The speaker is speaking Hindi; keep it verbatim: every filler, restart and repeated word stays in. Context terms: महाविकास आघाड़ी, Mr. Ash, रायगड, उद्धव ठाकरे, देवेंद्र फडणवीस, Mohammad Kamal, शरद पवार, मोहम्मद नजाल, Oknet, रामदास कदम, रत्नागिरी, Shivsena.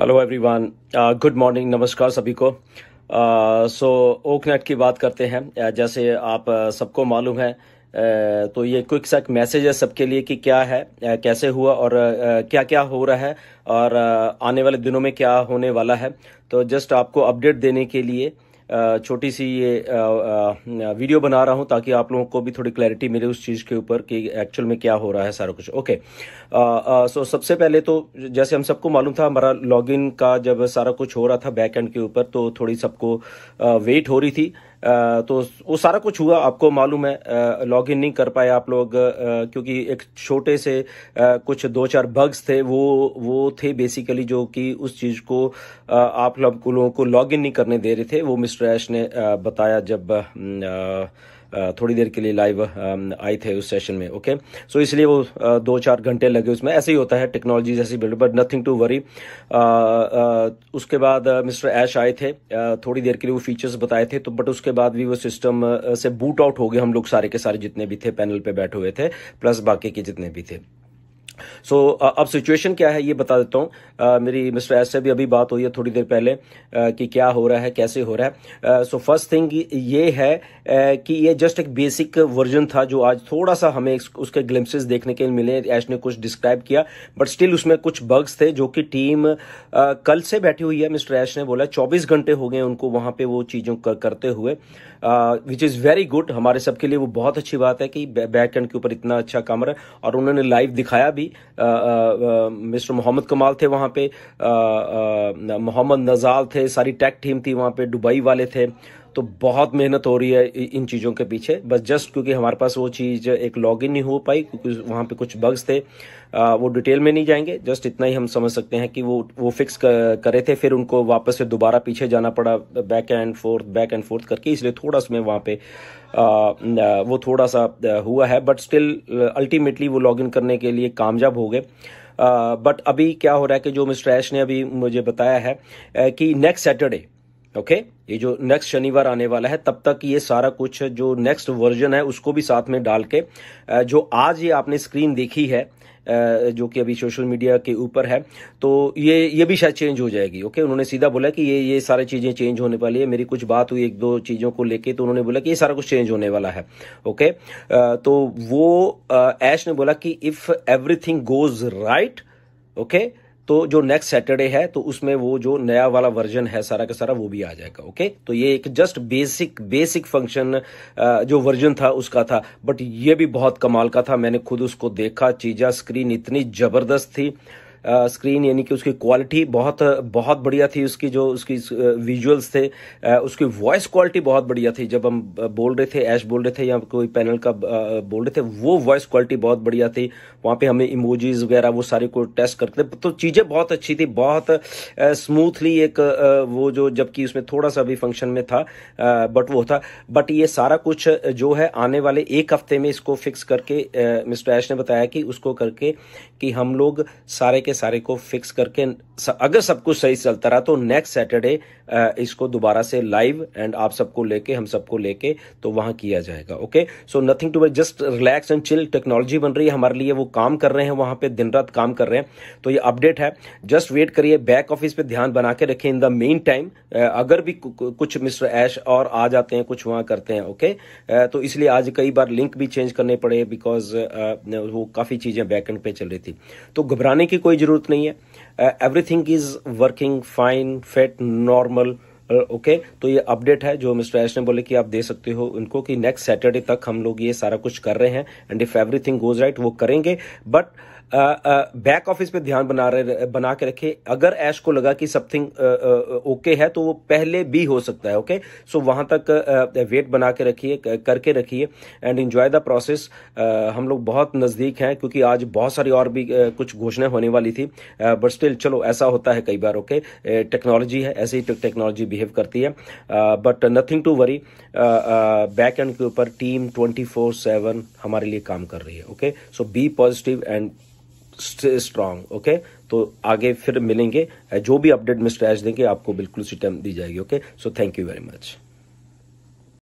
हेलो एवरीवन, गुड मॉर्निंग, नमस्कार सभी को। सो ओकनेट की बात करते हैं। uh, जैसे आप uh, सबको मालूम है, uh, तो ये क्विक सेक मैसेज है सबके लिए कि क्या है, uh, कैसे हुआ और uh, क्या क्या हो रहा है और uh, आने वाले दिनों में क्या होने वाला है। तो जस्ट आपको अपडेट देने के लिए uh, छोटी सी ये uh, uh, वीडियो बना रहा हूँ ताकि आप लोगों को भी थोड़ी क्लैरिटी मिले उस चीज़ के ऊपर कि एक्चुअल में क्या हो रहा है सारा कुछ। ओके, सो सबसे पहले तो जैसे हम सबको मालूम था, हमारा लॉगिन का जब सारा कुछ हो रहा था बैकएंड के ऊपर, तो थोड़ी सबको uh, वेट हो रही थी। Uh, तो वो सारा कुछ हुआ, आपको मालूम है। uh, लॉगिन नहीं कर पाए आप लोग, uh, क्योंकि एक छोटे से uh, कुछ दो चार बग्स थे, वो वो थे बेसिकली, जो कि उस चीज़ को uh, आप लोगों को लॉगिन नहीं करने दे रहे थे। वो मिस्टर ऐश ने uh, बताया जब uh, थोड़ी देर के लिए लाइव आए थे उस सेशन में। ओके, सो इसलिए वो दो चार घंटे लगे उसमें। ऐसे ही होता है टेक्नोलॉजी जैसी build, but nothing to worry. उसके बाद मिस्टर ऐश आए थे, थोड़ी देर के लिए वो फीचर्स बताए थे, तो बट उसके बाद भी वो सिस्टम से बूट आउट हो गए हम लोग सारे के सारे, जितने भी थे पैनल पे बैठे हुए थे, प्लस बाकी के जितने भी थे। सो so, अब सिचुएशन क्या है ये बता देता हूँ। मेरी मिस्टर एस से भी अभी बात हुई है थोड़ी देर पहले आ, कि क्या हो रहा है, कैसे हो रहा है। सो फर्स्ट थिंग ये है आ, कि ये जस्ट एक बेसिक वर्जन था जो आज थोड़ा सा हमें उसके ग्लिम्पसेस देखने के लिए मिले। एश ने कुछ डिस्क्राइब किया, बट स्टिल उसमें कुछ बग्स थे जो कि टीम आ, कल से बैठी हुई है। मिस्टर एश ने बोला चौबीस घंटे हो गए उनको वहाँ पर वो चीज़ों कर, करते हुए, विच इज़ वेरी गुड। हमारे सबके लिए वो बहुत अच्छी बात है कि बैक एंड के ऊपर इतना अच्छा काम रहा, और उन्होंने लाइव दिखाया भी। मिस्टर मोहम्मद कमाल थे वहाँ पे, मोहम्मद नजाल थे, सारी टेक टीम थी वहाँ पे, दुबई वाले थे। तो बहुत मेहनत हो रही है इन चीज़ों के पीछे, बस जस्ट क्योंकि हमारे पास वो चीज़ एक लॉगिन नहीं हो पाई क्योंकि वहाँ पे कुछ बग्स थे। आ, वो डिटेल में नहीं जाएंगे, जस्ट इतना ही हम समझ सकते हैं कि वो वो फिक्स कर, करे थे, फिर उनको वापस से दोबारा पीछे जाना पड़ा back and forth back and forth करके, इसलिए थोड़ा उसमें वहाँ पे आ, आ, वो थोड़ा सा हुआ है, बट स्टिल अल्टीमेटली वो लॉगिन करने के लिए कामयाब हो गए। बट अभी क्या हो रहा है कि जो मिस्टर ऐश ने अभी मुझे बताया है कि नेक्स्ट सैटरडे, ओके okay? ये जो नेक्स्ट शनिवार आने वाला है, तब तक ये सारा कुछ जो नेक्स्ट वर्जन है उसको भी साथ में डाल के, जो आज ये आपने स्क्रीन देखी है जो कि अभी सोशल मीडिया के ऊपर है, तो ये ये भी शायद चेंज हो जाएगी। Okay okay? उन्होंने सीधा बोला कि ये ये सारी चीज़ें चेंज होने वाली है। मेरी कुछ बात हुई एक दो चीज़ों को लेके, तो उन्होंने बोला कि ये सारा कुछ चेंज होने वाला है। Okay okay? तो वो ऐश ने बोला कि if everything goes right, okay, तो जो नेक्स्ट सैटरडे है तो उसमें वो जो नया वाला वर्जन है सारा का सारा वो भी आ जाएगा। ओके, तो ये एक जस्ट बेसिक बेसिक फंक्शन जो वर्जन था उसका था, बट ये भी बहुत कमाल का था। मैंने खुद उसको देखा, चीज़ा स्क्रीन इतनी ज़बरदस्त थी, स्क्रीन यानी कि उसकी क्वालिटी बहुत बहुत बढ़िया थी, उसकी जो उसकी विजुअल्स थे, उसकी वॉइस क्वालिटी बहुत बढ़िया थी। जब हम बोल रहे थे, ऐश बोल रहे थे या कोई पैनल का बोल रहे थे, वो वॉइस क्वालिटी बहुत बढ़िया थी। वहाँ पे हमने इमोजीज वगैरह वो सारे को टेस्ट करते, तो चीज़ें बहुत अच्छी थी, बहुत स्मूथली एक वो जो, जबकि उसमें थोड़ा सा भी फंक्शन में था बट वो था। बट ये सारा कुछ जो है आने वाले एक हफ्ते में इसको फिक्स करके, मिस्टर ऐश ने बताया कि उसको करके कि हम लोग सारे के सारे को फिक्स करके, अगर सब कुछ सही चलता रहा तो नेक्स्ट सैटरडे इसको दोबारा से लाइव एंड आप सबको लेके, हम सबको लेके तो वहां किया जाएगा। Okay, so nothing to worry, just relax and chill. Technology बन रही है हमारे लिए, वो काम कर रहे हैं वहां पे, दिन रात काम कर रहे हैं। तो ये अपडेट है, जस्ट वेट करिए, बैक ऑफिस पे ध्यान बना के रखें। इन द मेन टाइम अगर भी कुछ मिस्टर ऐश और आ जाते हैं, कुछ वहां करते हैं, ओके okay? तो इसलिए आज कई बार लिंक भी चेंज करने पड़े बिकॉज वो काफी चीजें बैकएंड पे चल रही थी। तो घबराने की कोई जरूरत नहीं है, everything is working fine, fit, normal. Okay, तो ये अपडेट है जो मिस्टर ऐश ने बोले कि आप दे सकते हो उनको कि नेक्स्ट सैटरडे तक हम लोग ये सारा कुछ कर रहे हैं, and if everything goes right वो करेंगे। बट बैक ऑफिस पे ध्यान बना रहे बना के रखे। अगर ऐश को लगा कि समथिंग ओके है तो वो पहले भी हो सकता है। Okay okay? सो so, वहां तक uh, वेट बना के रखिए, करके रखिए एंड एंजॉय द प्रोसेस। हम लोग बहुत नज़दीक हैं क्योंकि आज बहुत सारी और भी uh, कुछ घोषणा होने वाली थी, बट uh, स्टिल चलो ऐसा होता है कई बार। Okay okay? टेक्नोलॉजी uh, है, ऐसे ही टेक्नोलॉजी बिहेव करती है, but nothing to worry. Back end के ऊपर टीम ट्वेंटी फोर सेवन हमारे लिए काम कर रही है। Okay, so be positive and strong. Okay okay? तो आगे फिर मिलेंगे, जो भी अपडेट मिस्टर ऐश देंगे आपको बिल्कुल उसी टाइम दी जाएगी। Okay, so thank you very much.